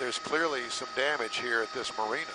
there's clearly some damage here at this marina.